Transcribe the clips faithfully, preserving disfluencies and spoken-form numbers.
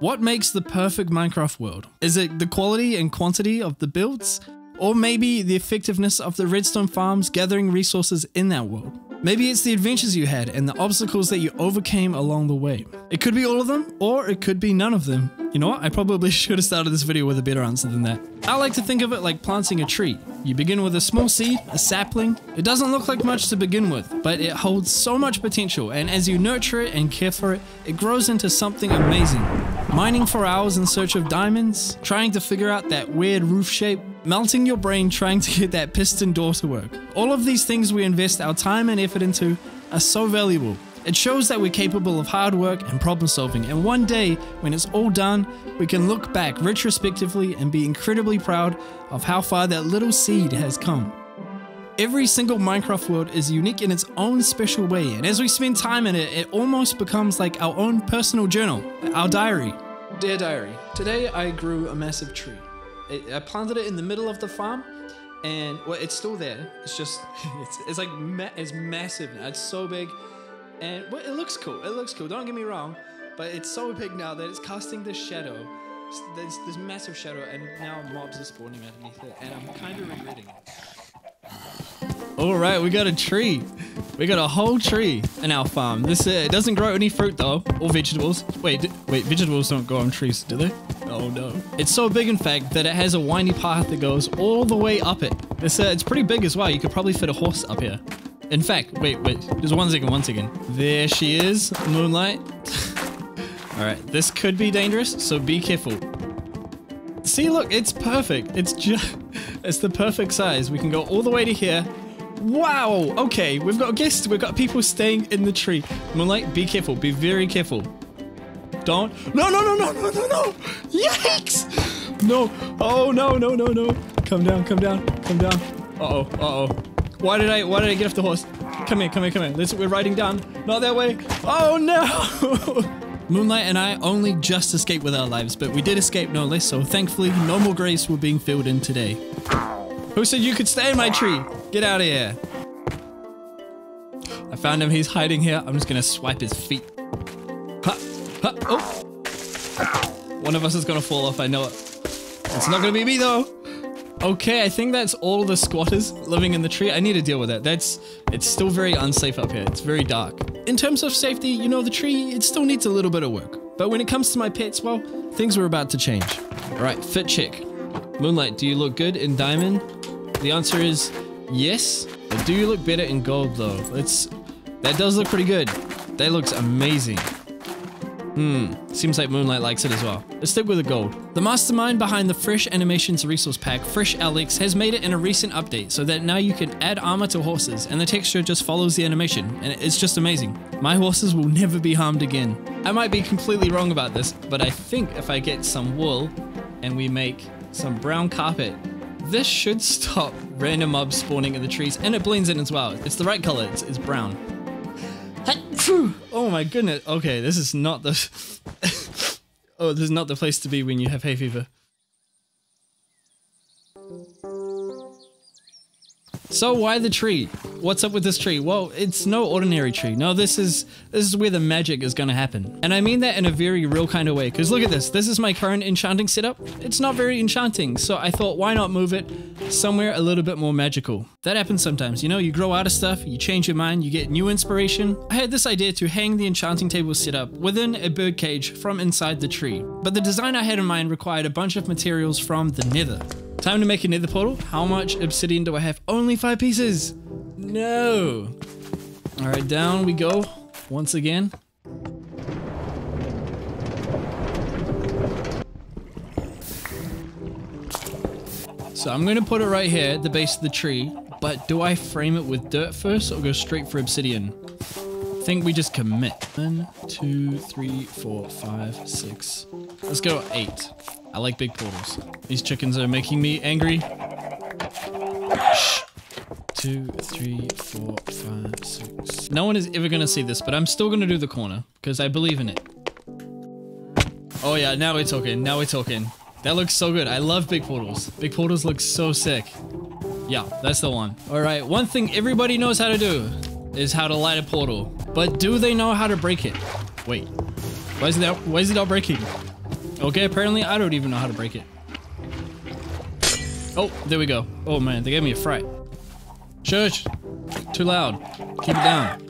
What makes the perfect Minecraft world? Is it the quality and quantity of the builds? Or maybe the effectiveness of the redstone farms gathering resources in that world? Maybe it's the adventures you had and the obstacles that you overcame along the way. It could be all of them, or it could be none of them. You know what? I probably should have started this video with a better answer than that. I like to think of it like planting a tree. You begin with a small seed, a sapling. It doesn't look like much to begin with, but it holds so much potential, and as you nurture it and care for it, it grows into something amazing. Mining for hours in search of diamonds, trying to figure out that weird roof shape, melting your brain trying to get that piston door to work. All of these things we invest our time and effort into are so valuable. It shows that we're capable of hard work and problem solving, and one day, when it's all done, we can look back retrospectively and be incredibly proud of how far that little seed has come. Every single Minecraft world is unique in its own special way, and as we spend time in it, it almost becomes like our own personal journal, our diary. Dear diary, today I grew a massive tree. I planted it in the middle of the farm, and well, it's still there. It's just, it's, it's like, ma it's massive now. It's so big, and well, it looks cool. It looks cool. Don't get me wrong, but it's so big now that it's casting this shadow, this, this massive shadow, and now mobs are spawning underneath it, and I'm kind of regretting it. All right, we got a tree. We got a whole tree in our farm. This uh, it doesn't grow any fruit though, or vegetables. Wait, wait, vegetables don't grow on trees, do they? Oh no. It's so big, in fact, that it has a windy path that goes all the way up it. It's, uh, it's pretty big as well. You could probably fit a horse up here. In fact, wait, wait. Just one second, one second. There she is, Moonlight. All right, this could be dangerous, so be careful. See, look, it's perfect. It's just, it's the perfect size. We can go all the way to here. Wow, okay, we've got guests, we've got people staying in the tree. Moonlight, be careful, be very careful. Don't, no, no, no, no, no, no, no, yikes! No, oh, no, no, no, no. Come down, come down, come down. Uh-oh, uh-oh. Why did I, why did I get off the horse? Come here, come here, come here, let's, we're riding down. Not that way, oh no! Moonlight and I only just escaped with our lives, but we did escape no less, so thankfully no more graves were being filled in today. Who said you could stay in my tree? Get out of here. I found him. He's hiding here. I'm just going to swipe his feet. Ha, ha, oh. One of us is going to fall off. I know it. It's not going to be me, though. Okay, I think that's all the squatters living in the tree. I need to deal with that. That's, it's still very unsafe up here. It's very dark. In terms of safety, you know, the tree, it still needs a little bit of work. But when it comes to my pets, well, things were about to change. All right, fit check. Moonlight, do you look good in diamond? The answer is... yes, but do you look better in gold though? It's, that does look pretty good. That looks amazing. Hmm, seems like Moonlight likes it as well. Let's stick with the gold. The mastermind behind the Fresh Animations resource pack, Fresh Alex, has made it in a recent update so that now you can add armor to horses and the texture just follows the animation, and it's just amazing. My horses will never be harmed again. I might be completely wrong about this, but I think if I get some wool and we make some brown carpet, this should stop random mobs spawning in the trees, and it blends in as well. It's the right color, it's, it's brown. Oh my goodness, okay, this is not the... oh, this is not the place to be when you have hay fever. So why the tree? What's up with this tree? Well, it's no ordinary tree. No, this is this is where the magic is going to happen. And I mean that in a very real kind of way, because look at this. This is my current enchanting setup. It's not very enchanting, so I thought why not move it somewhere a little bit more magical. That happens sometimes. You know, you grow out of stuff, you change your mind, you get new inspiration. I had this idea to hang the enchanting table setup within a bird cage from inside the tree. But the design I had in mind required a bunch of materials from the nether. Time to make a nether portal. How much obsidian do I have? Only five pieces. No. All right, down we go once again. So I'm gonna put it right here at the base of the tree, but do I frame it with dirt first or go straight for obsidian? I think we just commit. One, two, three, four, five, six. Let's go eight. I like big portals. These chickens are making me angry. Shh. Two, three, four, five, six. No one is ever gonna see this, but I'm still gonna do the corner because I believe in it. Oh yeah, now we're talking, now we're talking. That looks so good. I love big portals. Big portals look so sick. Yeah, that's the one. All right, one thing everybody knows how to do is how to light a portal, but do they know how to break it? Wait, why is it not, why is it not breaking? Okay, apparently I don't even know how to break it. Oh, there we go. Oh man, they gave me a fright. Shush! Too loud. Keep it down.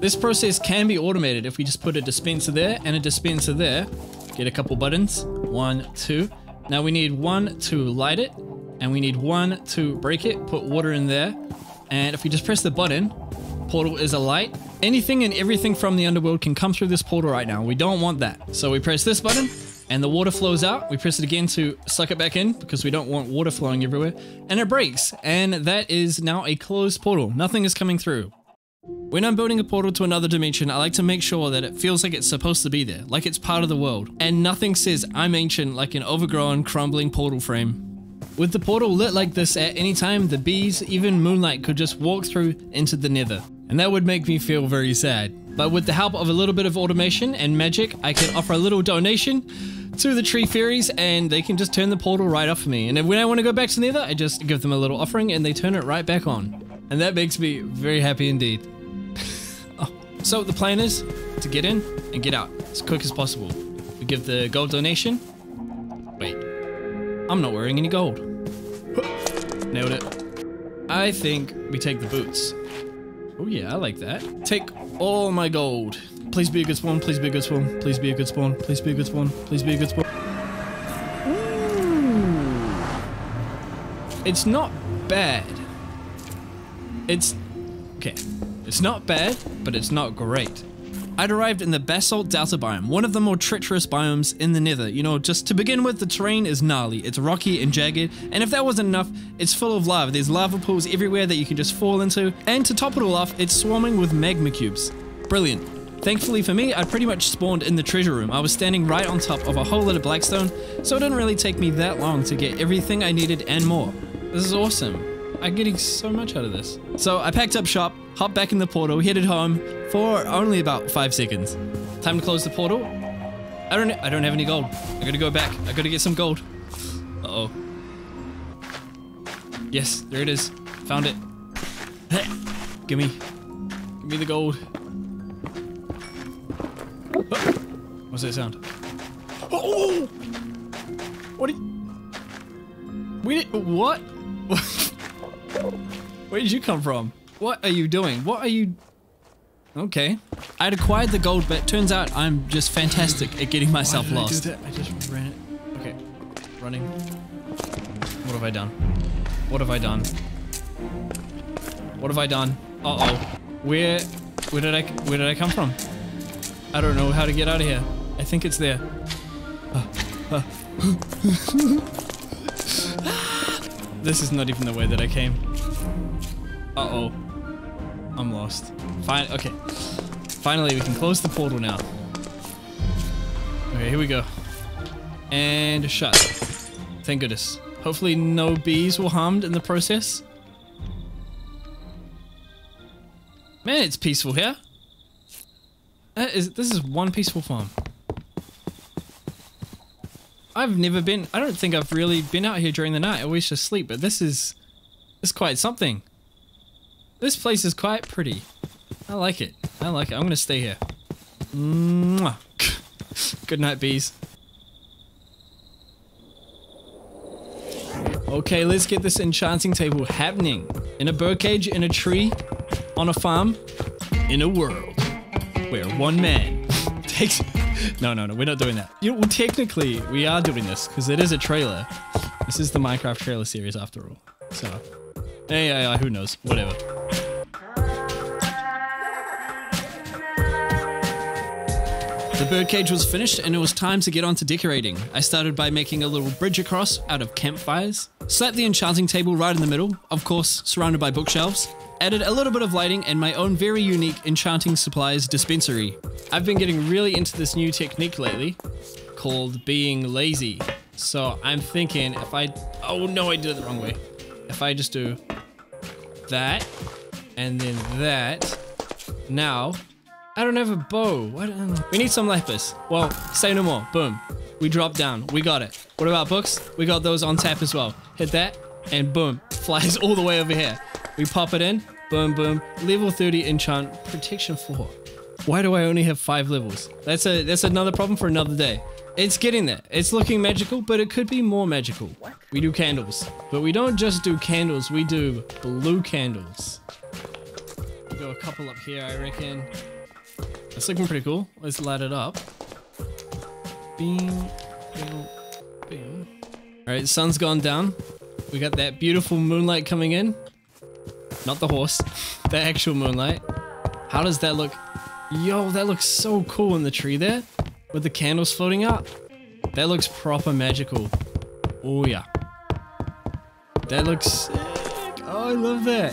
This process can be automated if we just put a dispenser there and a dispenser there. Get a couple buttons. One, two. Now we need one to light it, and we need one to break it, put water in there. And if we just press the button, portal is alight. Anything and everything from the underworld can come through this portal right now. We don't want that. So we press this button and the water flows out. We press it again to suck it back in because we don't want water flowing everywhere. And it breaks. And that is now a closed portal. Nothing is coming through. When I'm building a portal to another dimension, I like to make sure that it feels like it's supposed to be there, like it's part of the world. And nothing says I'm ancient like an overgrown, crumbling portal frame. With the portal lit like this at any time, the bees, even moonlight, could just walk through into the nether. And that would make me feel very sad. But with the help of a little bit of automation and magic, I can offer a little donation to the tree fairies and they can just turn the portal right off for me. And when I want to go back to the nether, I just give them a little offering and they turn it right back on. And that makes me very happy indeed. Oh. So the plan is to get in and get out as quick as possible. We give the gold donation. Wait. I'm not wearing any gold. Nailed it. I think we take the boots. Oh yeah, I like that. Take all my gold. Please be a good spawn, please be a good spawn, please be a good spawn, please be a good spawn, please be a good spawn. Ooh. It's not bad. It's, okay. It's not bad, but it's not great. I'd arrived in the Basalt Delta biome, one of the more treacherous biomes in the nether. You know, just to begin with, the terrain is gnarly. It's rocky and jagged, and if that wasn't enough, it's full of lava. There's lava pools everywhere that you can just fall into, and to top it all off, it's swarming with magma cubes. Brilliant. Thankfully for me, I pretty much spawned in the treasure room. I was standing right on top of a whole lot of blackstone, so it didn't really take me that long to get everything I needed and more. This is awesome. I'm getting so much out of this. So I packed up shop, hopped back in the portal, headed home for only about five seconds. Time to close the portal. I don't I don't have any gold. I gotta go back. I gotta get some gold. Uh-oh. Yes, there it is. Found it. Gimme. Gimme the gold. Oh. What's that sound? Oh! What did We did what? Where did you come from? What are you doing? What are you... Okay. I'd acquired the gold, but turns out I'm just fantastic at getting myself Why did lost. I, do that? I just ran it. Okay. Running. What have I done? What have I done? What have I done? Uh-oh. Where... Where did I... Where did I come from? I don't know how to get out of here. I think it's there. Uh, uh. This is not even the way that I came. Uh-oh. I'm lost. Fine, okay. Finally, we can close the portal now. Okay, here we go. And shut. Thank goodness. Hopefully no bees were harmed in the process. Man, it's peaceful here. That is, this is one peaceful farm. I've never been, I don't think I've really been out here during the night. I always just sleep, but this is, this is quite something. This place is quite pretty. I like it. I like it. I'm gonna stay here. Mwah. Good night, bees. Okay, let's get this enchanting table happening. In a birdcage, in a tree, on a farm, in a world where one man takes... No, no, no, we're not doing that. You know, well, technically, we are doing this because it is a trailer. This is the Minecraft trailer series after all. So, hey, yeah, yeah, who knows? Whatever. The birdcage was finished and it was time to get on to decorating. I started by making a little bridge across out of campfires, slapped the enchanting table right in the middle, of course surrounded by bookshelves, added a little bit of lighting and my own very unique enchanting supplies dispensary. I've been getting really into this new technique lately called being lazy. So I'm thinking if I, oh no, I did it the wrong way. If I just do that and then that, now, I don't have a bow. What? We need some lapis. Well, say no more. Boom. We drop down. We got it. What about books? We got those on tap as well. Hit that and boom. Flies all the way over here. We pop it in. Boom, boom. Level thirty enchant protection four. Why do I only have five levels? That's a that's another problem for another day. It's getting there. It's looking magical, but it could be more magical. We do candles, but we don't just do candles. We do blue candles. We'll do a couple up here, I reckon. That's looking pretty cool. Let's light it up. Bing, bing, bing. All right, sun's gone down. We got that beautiful moonlight coming in. Not the horse, the actual moonlight. How does that look? Yo, that looks so cool in the tree there. With the candles floating up. That looks proper magical. Oh yeah. That looks sick. Oh, I love that.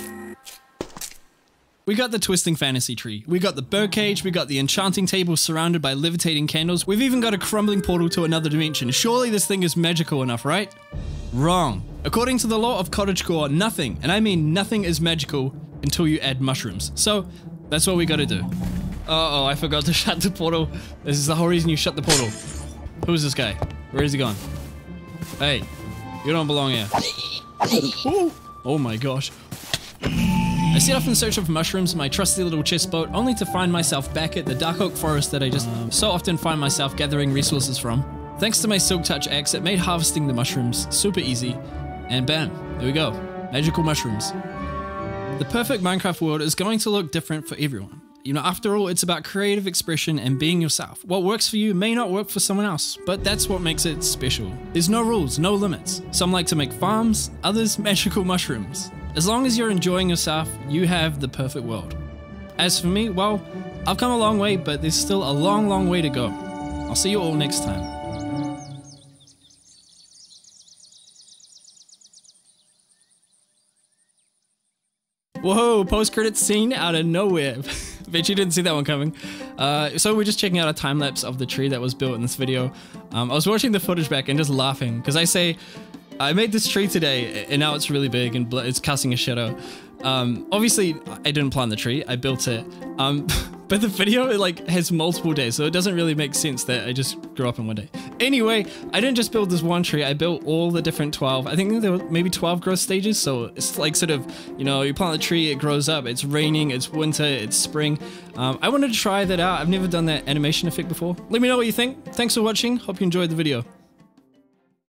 We got the twisting fantasy tree. We got the birdcage. We got the enchanting table surrounded by levitating candles. We've even got a crumbling portal to another dimension. Surely this thing is magical enough, right? Wrong. According to the law of cottagecore, nothing, and I mean nothing, is magical until you add mushrooms. So that's what we gotta do. Uh-oh, I forgot to shut the portal. This is the whole reason you shut the portal. Who is this guy? Where is he gone? Hey, you don't belong here. Ooh. Oh my gosh. I set off in search of mushrooms in my trusty little chest boat, only to find myself back at the dark oak forest that I just so often find myself gathering resources from. Thanks to my Silk Touch axe, it made harvesting the mushrooms super easy, and bam, there we go. Magical mushrooms. The perfect Minecraft world is going to look different for everyone. You know, after all, it's about creative expression and being yourself. What works for you may not work for someone else, but that's what makes it special. There's no rules, no limits. Some like to make farms, others magical mushrooms. As long as you're enjoying yourself, you have the perfect world. As for me, well, I've come a long way, but there's still a long, long way to go. I'll see you all next time. Whoa, post-credits scene out of nowhere. Bet you didn't see that one coming. Uh, so we're just checking out a time-lapse of the tree that was built in this video. Um, I was watching the footage back and just laughing, because I say, I made this tree today, and now it's really big and it's casting a shadow. Um, obviously, I didn't plant the tree, I built it. Um, but the video, it like has multiple days, so it doesn't really make sense that I just grew up in one day. Anyway, I didn't just build this one tree, I built all the different twelve, I think there were maybe twelve growth stages, so it's like sort of, you know, you plant the tree, it grows up, it's raining, it's winter, it's spring. Um, I wanted to try that out, I've never done that animation effect before. Let me know what you think, thanks for watching, hope you enjoyed the video.